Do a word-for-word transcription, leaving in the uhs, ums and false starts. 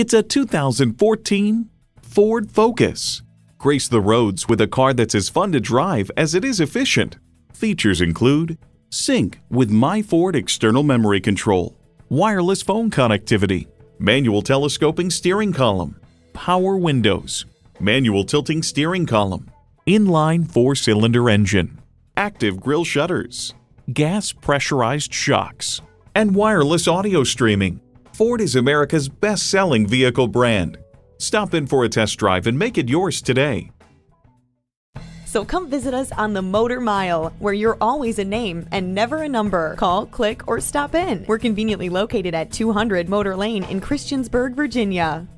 It's a two thousand fourteen Ford Focus. Grace the roads with a car that's as fun to drive as it is efficient. Features include sync with MyFord external memory control, wireless phone connectivity, manual telescoping steering column, power windows, manual tilting steering column, inline four-cylinder engine, active grille shutters, gas pressurized shocks, and wireless audio streaming. Ford is America's best-selling vehicle brand. Stop in for a test drive and make it yours today. So come visit us on the Motor Mile, where you're always a name and never a number. Call, click, or stop in. We're conveniently located at two hundred Motor Lane in Christiansburg, Virginia.